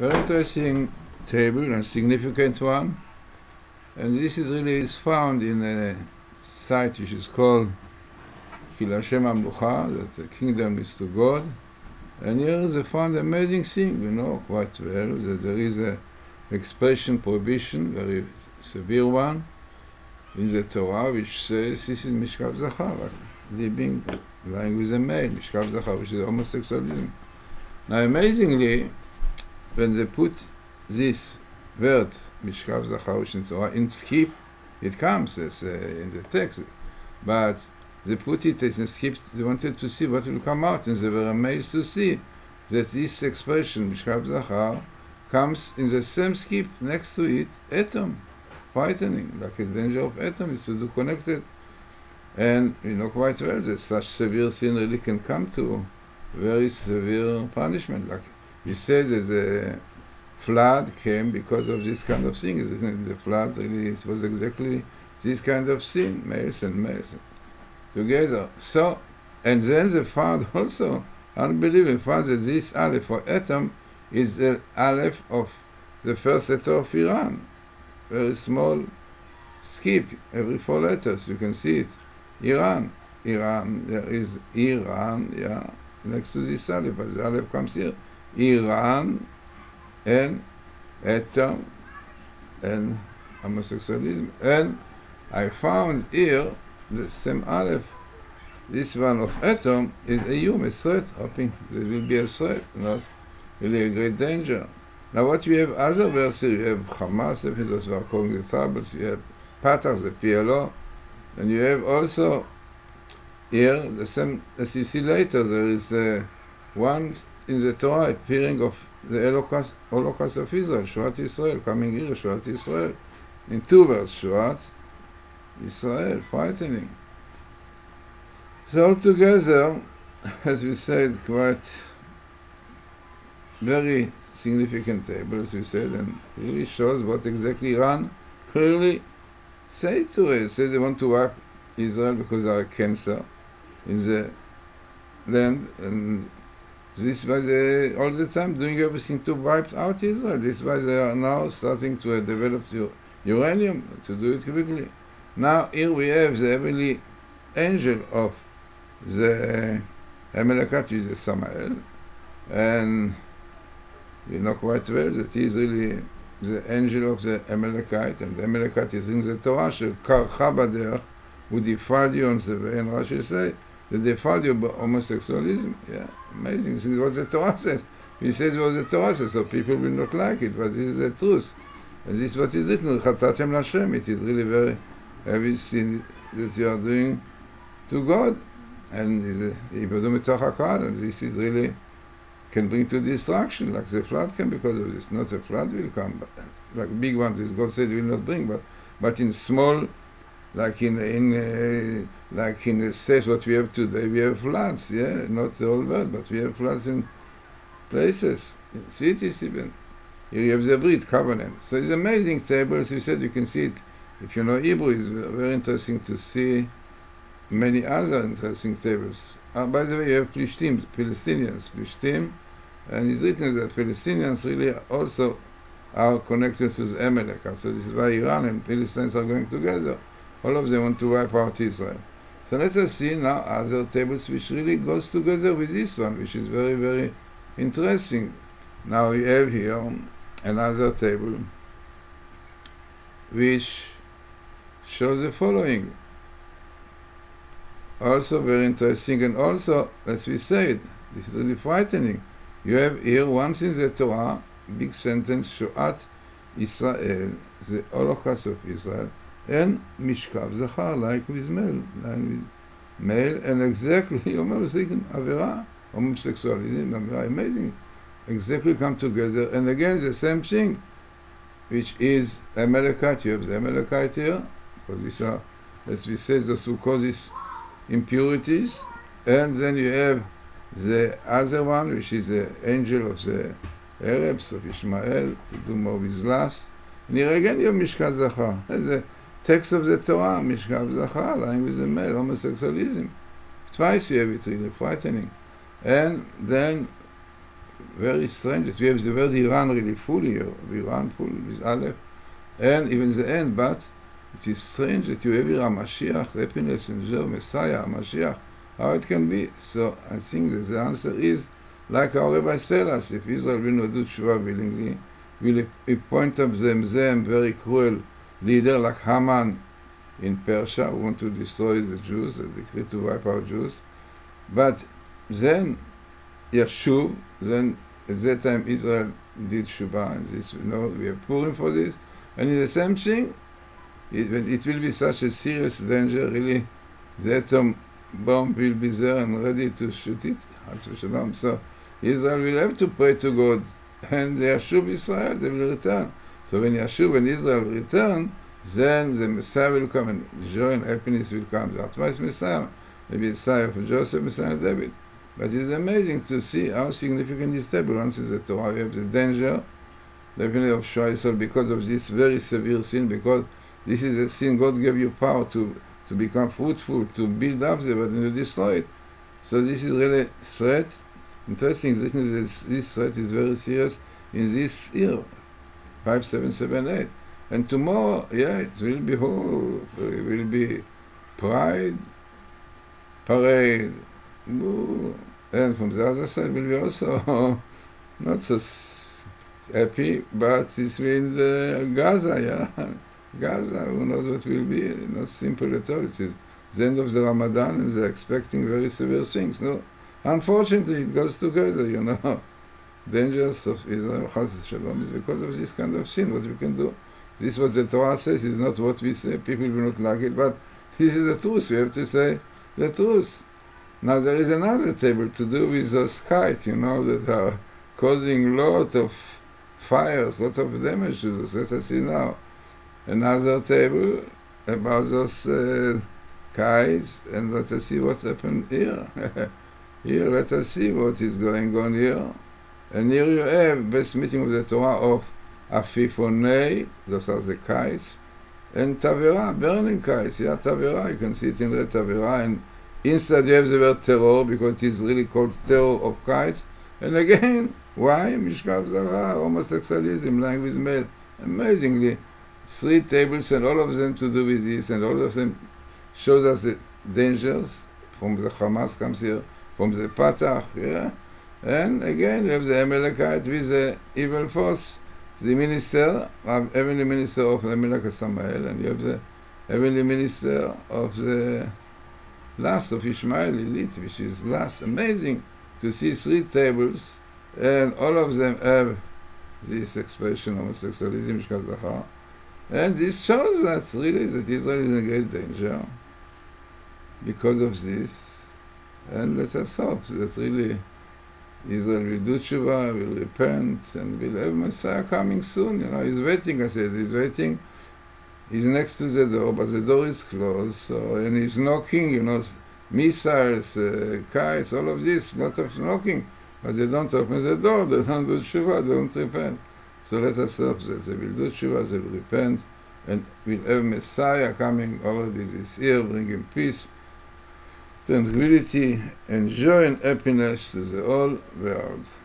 Very interesting table and significant one. And this is really is found in a site which is called Kil'ashem Amrucha, that the kingdom is to God. And here they found amazing thing, you know quite well, that there is an expression prohibition, very severe one, in the Torah, which says this is Mishkav Zachar, lying with a male, Mishkav Zachar, which is homosexualism. Now amazingly, when they put this word, Mishkav Zachar, which in Torah, in skip, it comes as, in the text, but they put it as a skip. They wanted to see what will come out, and they were amazed to see that this expression, Mishkab Zah, comes in the same skip next to it, atom, frightening, like a danger of atom is to do connected. And you know quite well that such severe sin really can come to very severe punishment. Like we said that the flood came because of this kind of thing, isn't it? The flood really it was exactly this kind of sin, males and males together. So, and then they found also, unbelievable, found that this Aleph or atom is the Aleph of the first letter of Iran. Very small skip, every 4 letters, you can see it. Iran, Iran, there is Iran, yeah, next to this Aleph, but the Aleph comes here. Iran, and atom, and homosexualism. And I found here the same Aleph, this one of atom, is a human threat, hoping there will be a threat, not really a great danger. Now what we have other verses, you have Hamas, those who are calling the troubles, you have Patah, the PLO, and you have also here, the same, as you see later, there is one in the Torah appearing of the Holocaust of Israel, Shoah Yisrael, coming here, Shoah Yisrael, in 2 verses, Shoah Israel, frightening. So altogether, as we said, quite very significant table, as we said, and really shows what exactly Iran clearly say to us. Say they want to wipe Israel because they are cancer in the land, and this was all the time doing everything to wipe out Israel. This why they are now starting to develop uranium to do it quickly. Now here we have the heavenly angel of the Amalekite, which is Samael, and we know quite well that he is really the angel of the Amalekite, and the Amalekite is in the Torah, who defiled you on the way, and Rashi say, they defiled you by homosexualism. Yeah, amazing, this is what the Torah says. He says what the Torah says, so people will not like it, but this is the truth. And this is what is written, it is really very heavy sin that you are doing to God, and this is really can bring to destruction, like the flood came because of this. Not the flood will come, but like big one, this God said will not bring, but in small, like in the States, what we have today, we have floods, yeah, not the whole world, but we have floods in places, in cities even. Here you have the Brit covenant. So it's amazing table, as you said, you can see it. If you know Hebrew, it's very interesting to see many other interesting tables. By the way, you have Plishtim, Palestinians, Plishtim, and it's written that Palestinians really also are connected to the Amalekite. So this is why Iran and Palestinians are going together. All of them want to wipe out Israel. So let us see now other tables which really goes together with this one, which is very, very interesting. Now we have here another table which shows the following. Also very interesting, and also, as we said, this is really frightening. You have here once in the Torah, big sentence, Shoat Israel, the Holocaust of Israel, and Mishkav Zachar, like with male, and exactly, you remember thinking, Tav'erah, homosexualism, Tav'erah, amazing, exactly come together, and again the same thing, which is Amalekite. You have the Amalekite here, because these are, as we say, those who cause these impurities, and then you have the other one, which is the angel of the Arabs, of Ishmael, to do more with lust. And here again you have Mishkav Zachar, the text of the Torah, Mishkav Zachar, lying with the male, homosexualism. Twice you have it, really frightening. And then very strange. We have the word Iran really full here, Iran full with Aleph, and even the end, but it is strange that you have here a Mashiach, happiness, and your Messiah, Mashiach, how it can be. So I think that the answer is, like our rabbis tell us, if Israel will not do teshuvah willingly, will appoint up them very cruel leader like Haman in Persia, who want to destroy the Jews, a decree to wipe out Jews. But then Yeshuv, then at that time Israel did teshuvah, and this, you know, we are Purim for this, and it's the same thing. It will be such a serious danger, really, the atom bomb will be there and ready to shoot it. So Israel will have to pray to God, and Yeshuv Israel, they will return. So when Yeshuv and Israel return, then the Messiah will come, and joy and happiness will come. The twice Messiah, maybe the Messiah of Joseph, Messiah of David. But it's amazing to see how significant this turbulence is the Torah. We have the danger, definitely, of Shoah Yisrael because of this very severe sin, because this is a sin God gave you power to become fruitful, to build up there, but then you destroy it. So this is really a threat. Interesting, this threat is very serious in this year, 5778. And tomorrow, yeah, it will be hope, it will be pride, parade, and from the other side will be also not so happy, but this means Gaza, yeah. Gaza, who knows what will be, not simple at all. It is the end of the Ramadan, and they're expecting very severe things. No, unfortunately, it goes together, you know. Dangers of Israel, Chas Shalom, is because of this kind of sin. What we can do, this is what the Torah says, is not what we say. People will not like it, but this is the truth. We have to say the truth. Now, there is another table to do with those kites, you know, that are causing lot of fires, lot of damage to us. Let us see now. Another table about those kites, and let us see what's happened here. Here, let us see what is going on here. And here you have best meeting of the Torah of Afifonei, those are the kites, and Tav'erah, burning kites. Yeah, Tav'erah, you can see it in the Tav'erah, and inside you have the word terror, because it is really called terror of kites. And again, why? Mishkav Zah, homosexualism, lying with men. Amazingly, three tables, and all of them to do with this, and all of them shows us the dangers. From the Hamas comes here, from the Fatah, yeah? And again, we have the Amalekite with the evil force, the minister, heavenly minister of the Amalekite Samael, and you have the heavenly minister of the last of Ishmael elite, which is last. Amazing to see three tables, and all of them have this expression of homosexualism, Mishkav Zachar. And this shows that really that Israel is in great danger because of this. And let us hope that really Israel will do teshuvah, will repent, and will have Messiah coming soon. You know, he's waiting, I said, he's waiting. He's next to the door, but the door is closed, so, and he's knocking, you know, missiles, kites, all of this, lot of knocking. But they don't open the door, they don't do teshuvah, they don't repent. So let us hope that they will do teshuvah, they will repent, and will have Messiah coming already this year, bringing peace, tranquility, and joy and happiness to the whole world.